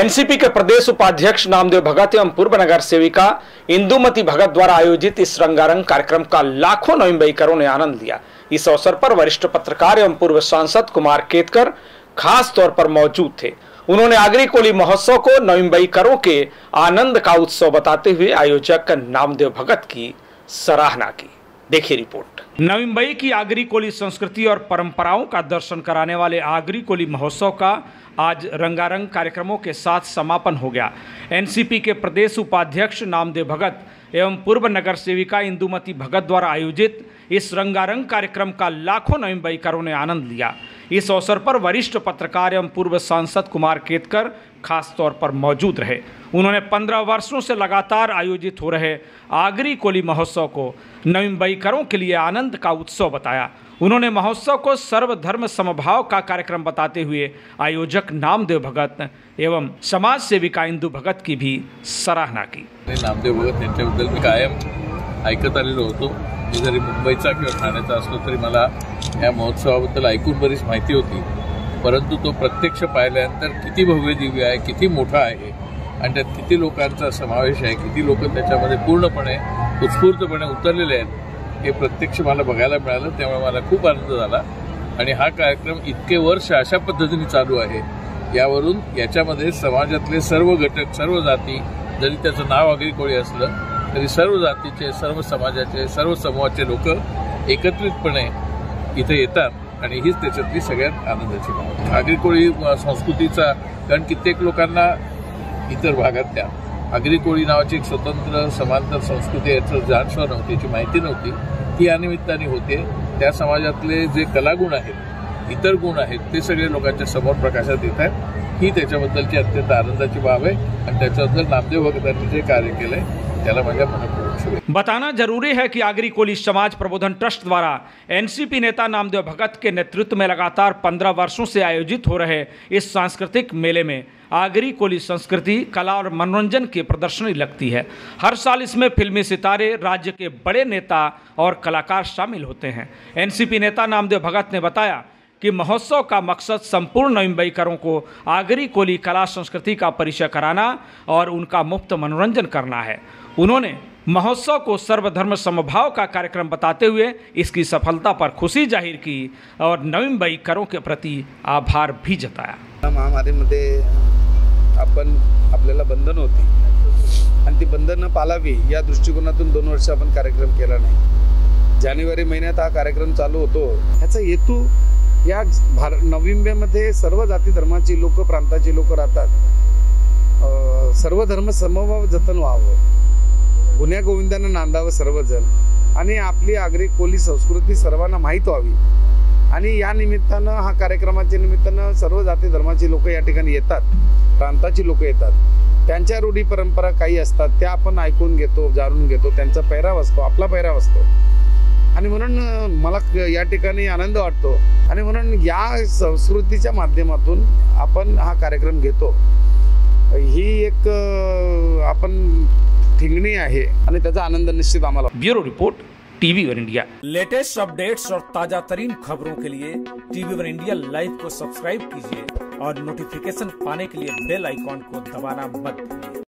NCP के प्रदेश उपाध्यक्ष नामदेव भगत एवं पूर्व नगर सेविका इंदुमती भगत द्वारा आयोजित इस रंगारंग कार्यक्रम का लाखों नवम्बईकरों ने आनंद लिया। इस अवसर पर वरिष्ठ पत्रकार एवं पूर्व सांसद कुमार केतकर खास तौर पर मौजूद थे। उन्होंने आगरी कोली महोत्सव को नवम्बईकरों के आनंद का उत्सव बताते हुए आयोजक नामदेव भगत की सराहना की। देखिए रिपोर्ट। नवी मुंबई की आगरी कोली संस्कृति और परंपराओं का दर्शन कराने वाले आगरी कोली महोत्सव का आज रंगारंग कार्यक्रमों के साथ समापन हो गया। एनसीपी के प्रदेश उपाध्यक्ष नामदेव भगत एवं पूर्व नगर सेविका इंदुमती भगत द्वारा आयोजित इस रंगारंग कार्यक्रम का लाखों नवी मुंबईकरों ने आनंद लिया। इस अवसर पर वरिष्ठ पत्रकार एवं पूर्व सांसद कुमार केतकर खास तौर पर मौजूद रहे। उन्होंने 15 वर्षों से लगातार आयोजित हो रहे आगरी कोली महोत्सव को नवी मुंबईकरों के लिए आनंद का उत्सव बताया। उन्होंने महोत्सव को सर्वधर्म समभाव का कार्यक्रम बताते हुए आयोजक नामदेव भगत एवं समाज सेविका इंदु भगत की भी सराहना की। नामदेव भगत यांच्याबद्दल मी कायम ऐकत आलेलो होतो। मी जरी मुंबईचा किंवा ठाण्याचा असलो तरी मला या महोत्सवाबद्दल ऐकून बरीच माहिती होती, परंतु तो प्रत्यक्ष पाहिल्यानंतर किती भव्य दिव्य आहे, किती मोठा आहे आणि त्यात किती लोकांचा समावेश आहे, किती लोक त्याच्यामध्ये पूर्णपणे उत्स्फूर्तपणे उतरलेले आहेत, हे प्रत्यक्ष मला बघायला मिळालं। त्यामुळे मला खूप आनंद झाला आणि हा कार्यक्रम इतके वर्ष अशा पद्धतीने चालू आहे यावरून याच्यामध्ये समाजातले सर्व घटक, सर्व जाती, जरी त्याचं नाव आगरी कोळी असलं तरी सर्व जातीचे, सर्व समाजाचे, सर्व समूहाचे लोक एकत्रितपणे इथे येतात आणि हीच त्याच्यातली सगळ्यात आनंदाची बाब आहे। आगरी कोळी संस्कृतीचा, कारण कित्येक लोकांना इतर भागातल्या आगरी कोळी नावाची एक स्वतंत्र समांतर संस्कृती याचं जाणसव नव्हती, याची माहिती नव्हती, ती या निमित्ताने होते। त्या समाजातले जे कलागुण आहेत, इतर गुण आहेत, ते सगळे लोकांच्या समोर प्रकाशात येत आहेत। ही त्याच्याबद्दलची अत्यंत आनंदाची बाब आहे आणि त्याच्याबद्दल नामदेव भगतांनी जे कार्य केलंय त्याला माझ्या मनापूर्वक शुभेच्छा। बताना जरूरी है कि आगरी कोली समाज प्रबोधन ट्रस्ट द्वारा एनसीपी नेता नामदेव भगत के नेतृत्व में लगातार 15 वर्षों से आयोजित हो रहे इस सांस्कृतिक मेले में आगरी कोली संस्कृति, कला और मनोरंजन की प्रदर्शनी लगती है। हर साल इसमें फिल्मी सितारे, राज्य के बड़े नेता और कलाकार शामिल होते हैं। एनसीपी नेता नामदेव भगत ने बताया कि महोत्सव का मकसद संपूर्ण नवी मुंबईकरों को आगरी कोली कला संस्कृति का परिचय कराना और उनका मुफ्त मनोरंजन करना है। उन्होंने महोत्सव को सर्वधर्म समभाव का कार्यक्रम बताते हुए इसकी सफलता पर खुशी जाहिर की और नवी मुंबईकरों के प्रति आभार भी जताया। महामारीमध्ये आपण आपल्याला बंधन होती आणि ती बंधन पाळावी या दृष्टिकोनातून 2 वर्ष आपण कार्यक्रम केला नाही। जानेवारी महिन्यात हा कार्यक्रम चालू होतो। याचा हेतू या नवी मुंबईमध्ये सर्व जाती धर्माची लोक, प्रांताची लोक राहतात, सर्व धर्म समभाव जतन व्हावं, गुण्या गोविंदांना नांदावं सर्वजण आणि आपली आगरी कोली संस्कृती सर्वांना माहीत व्हावी आणि या निमित्तानं हा कार्यक्रमाच्या निमित्तानं सर्व जाती धर्माची लोक या ठिकाणी येतात, प्रांताची लोक येतात, त्यांच्या रूढी परंपरा काही असतात त्या आपण ऐकून घेतो, जाणून घेतो, त्यांचा पेहराव असतो, आपला पेहराव असतो आणि म्हणून मला या ठिकाणी आनंद वाटतो आणि म्हणून या संस्कृतीच्या माध्यमातून आपण हा कार्यक्रम घेतो। ही एक आपण ठिंगणी आहे आणि त्याचा आनंद निश्चित आम्हाला। ब्यूरो रिपोर्ट, टीवी वर इंडिया। लेटेस्ट अपडेट्स और ताजा तरीन खबरों के लिए टीवी वर इंडिया लाइव को सब्सक्राइब कीजिए और नोटिफिकेशन पाने के लिए बेल आइकॉन को दबाना मत भूलिए।